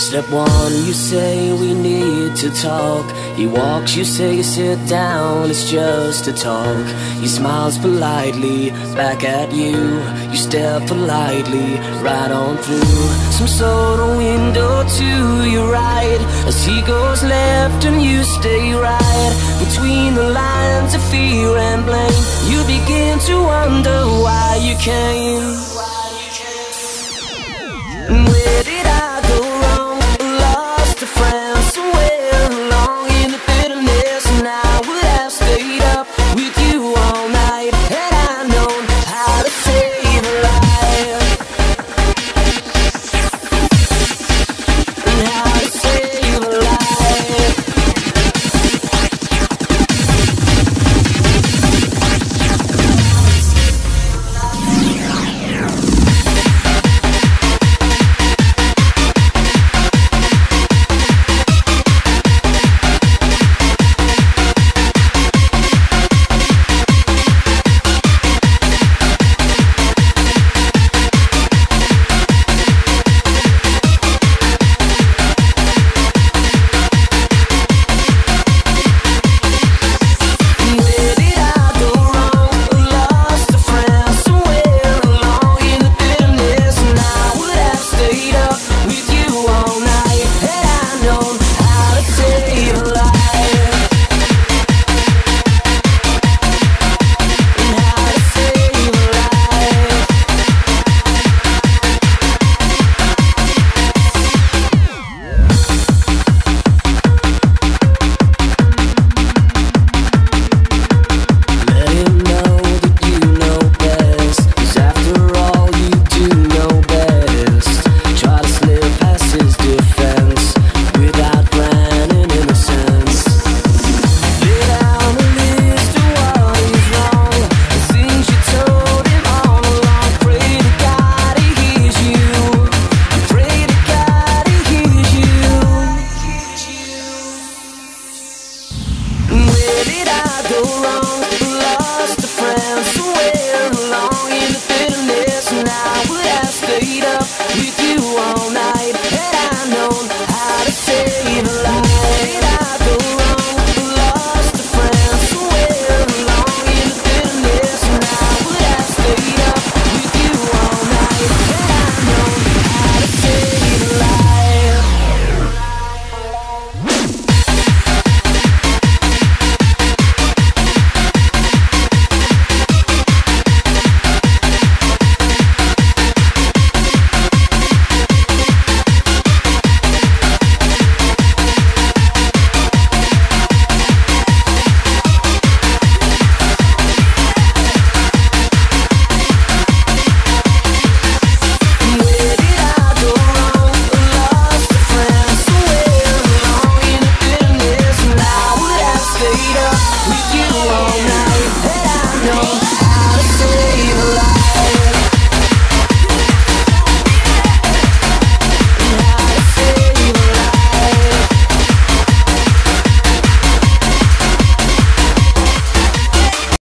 Step one, you say we need to talk. He walks, you say sit down, it's just a talk. He smiles politely back at you. You step politely right on through some sort of window to your right, as he goes left and you stay right. Between the lines of fear and blame, you begin to wonder why you came.